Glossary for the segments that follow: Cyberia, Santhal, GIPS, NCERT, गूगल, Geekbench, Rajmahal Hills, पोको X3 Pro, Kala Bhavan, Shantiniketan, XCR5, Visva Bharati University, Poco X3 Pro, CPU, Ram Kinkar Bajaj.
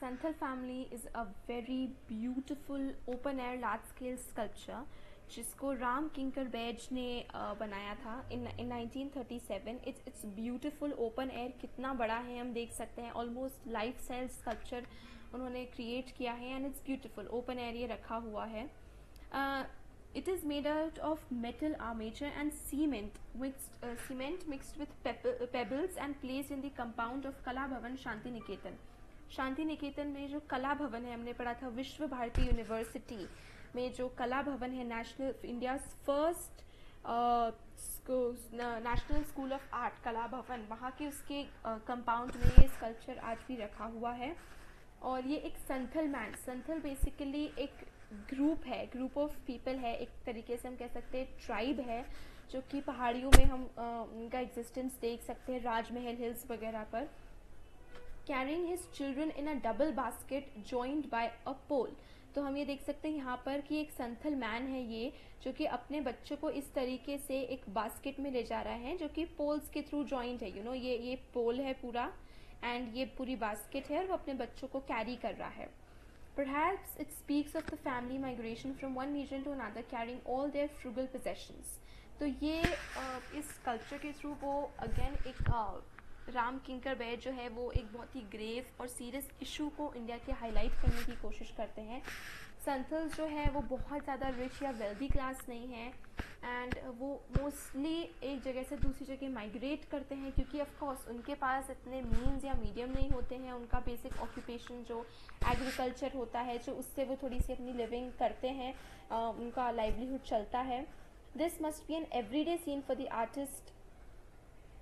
Santhal family is a very beautiful open-air large-scale sculpture जिसको राम किंकर बैज ने बनाया था in 1937. It's beautiful open air. कितना बड़ा है हम देख सकते हैं. Almost life size sculpture उन्होंने create किया है and it's beautiful open air ये रखा हुआ है. It is made out of metal armature and cement mixed with pebbles and placed in the compound of Kala Bhavan Shantiniketan. Shantiniketan में जो कला भवन है, हमने पढ़ा था विश्व भारती यूनिवर्सिटी में जो कला भवन है national India first national school of art Kala भवन, वहाँ के उसके कंपाउंड में ये स्कल्पचर आज भी रखा हुआ है. और ये एक संथल मैन, संथल बेसिकली एक ग्रुप है, ग्रुप ऑफ पीपल है, एक तरीके से हम कह सकते हैं ट्राइब है जो कि पहाड़ियों में हम उनका एग्जिस्टेंस देख सकते हैं राजमहल हिल्स वगैरह पर. Carrying his children in a double basket joined by a pole. तो हम ये देख सकते हैं यहाँ पर कि एक संथल मैन है ये जो कि अपने बच्चों को इस तरीके से एक बास्केट में ले जा रहा है जो कि पोल्स के थ्रू जॉइंट है. ये पोल है पूरा एंड ये पूरी बास्केट है और वो अपने बच्चों को कैरी कर रहा है. Perhaps it speaks of the family migration from one region to another carrying all their frugal possessions. तो ये इस कल्चर के थ्रू वो अगेन एक राम किंकर बैज जो है वो एक बहुत ही ग्रेव और सीरियस इशू को इंडिया के हाईलाइट करने की कोशिश करते हैं. संथल जो है वो बहुत ज़्यादा रिच या वेल्दी क्लास नहीं है एंड वो मोस्टली एक जगह से दूसरी जगह माइग्रेट करते हैं क्योंकि ऑफ कोर्स उनके पास इतने मीन्स या मीडियम नहीं होते हैं. उनका बेसिक ऑक्यूपेशन जो एग्रीकल्चर होता है जो उससे वो थोड़ी सी अपनी लिविंग करते हैं, उनका लाइवलीहुड चलता है. This must be an everyday scene for the artist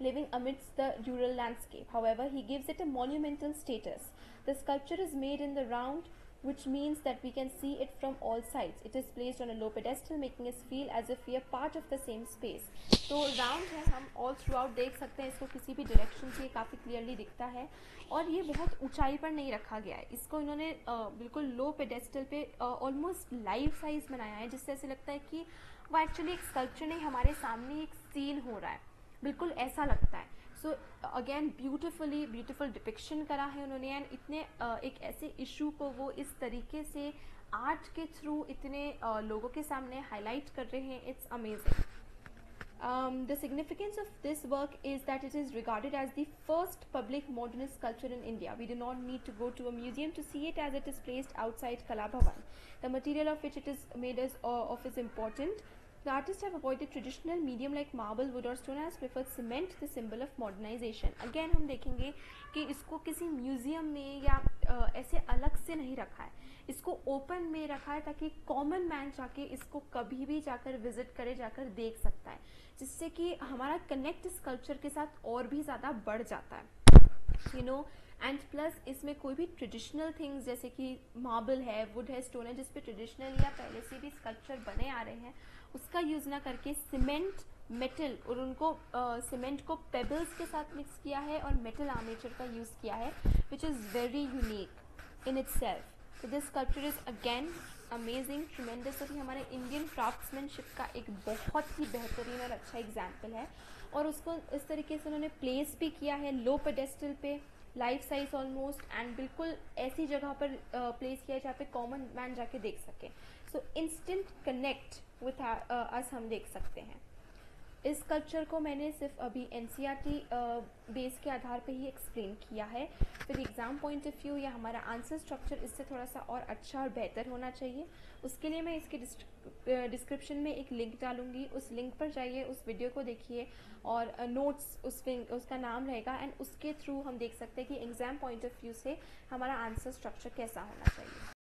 living amidst the rural landscape. However, he gives it a monumental status. The sculpture is made in the round, which means that we can see it from all sides. It is placed on a low pedestal, making us feel as if we are part of the same space. So round है, हम all throughout देख सकते हैं इसको, किसी भी direction से काफ़ी clearly दिखता है. और ये बहुत ऊंचाई पर नहीं रखा गया है, इसको इन्होंने बिल्कुल low pedestal पे almost life size बनाया है जिससे ऐसे लगता है कि वो actually एक sculpture नहीं, हमारे सामने एक scene हो रहा है, बिल्कुल ऐसा लगता है. सो अगेन ब्यूटीफुल डिपिक्शन करा है उन्होंने एंड इतने एक ऐसे इशू को वो इस तरीके से आर्ट के थ्रू इतने लोगों के सामने हाईलाइट कर रहे हैं. It's amazing. The significance of this work is that it is regarded as the first public modernist sculpture in India. We do not need to go to a museum to see it as it is placed outside Kala भवन. The material of which it is made is of is important. The artists have avoided traditional medium like marble, wood or stone and has preferred cement, the symbol of modernization. Again हम देखेंगे कि इसको किसी museum में या ऐसे अलग से नहीं रखा है, इसको ओपन में रखा है ताकि कॉमन मैन जाके इसको कभी भी जाकर विजिट करे, जाकर देख सकता है, जिससे कि हमारा कनेक्ट इस कल्चर के साथ और भी ज़्यादा बढ़ जाता है. एंड प्लस इसमें कोई भी ट्रेडिशनल थिंग्स जैसे कि मार्बल है, वुड है, स्टोन है, जिस पे ट्रेडिशनल या पहले से भी स्कल्पचर बने आ रहे हैं, उसका यूज ना करके सीमेंट, मेटल और उनको सीमेंट को पेबल्स के साथ मिक्स किया है और मेटल आर्मेचर का यूज़ किया है, which is very unique in itself. This sculpture is again amazing, tremendous. और ये हमारे इंडियन क्राफ्ट्समैनशिप का एक बहुत ही बेहतरीन और अच्छा एग्जाम्पल है. और उसको इस तरीके से उन्होंने प्लेस भी किया है लो पेडेस्टल पे, लाइफ साइज ऑलमोस्ट, एंड बिल्कुल ऐसी जगह पर प्लेस किया है जहाँ पे कॉमन मैन जाके देख सके. So instant connect with us हम देख सकते हैं. इस स्कल्पचर को मैंने सिर्फ अभी NCERT बेस के आधार पे ही एक्सप्लेन किया है. फिर एग्ज़ाम पॉइंट ऑफ व्यू या हमारा आंसर स्ट्रक्चर इससे थोड़ा सा और अच्छा और बेहतर होना चाहिए. उसके लिए मैं इसके डिस्क्रिप्शन में एक लिंक डालूंगी, उस लिंक पर जाइए, उस वीडियो को देखिए और नोट्स उसका नाम रहेगा एंड उसके थ्रू हम देख सकते हैं कि एग्ज़ाम पॉइंट ऑफ व्यू से हमारा आंसर स्ट्रक्चर कैसा होना चाहिए.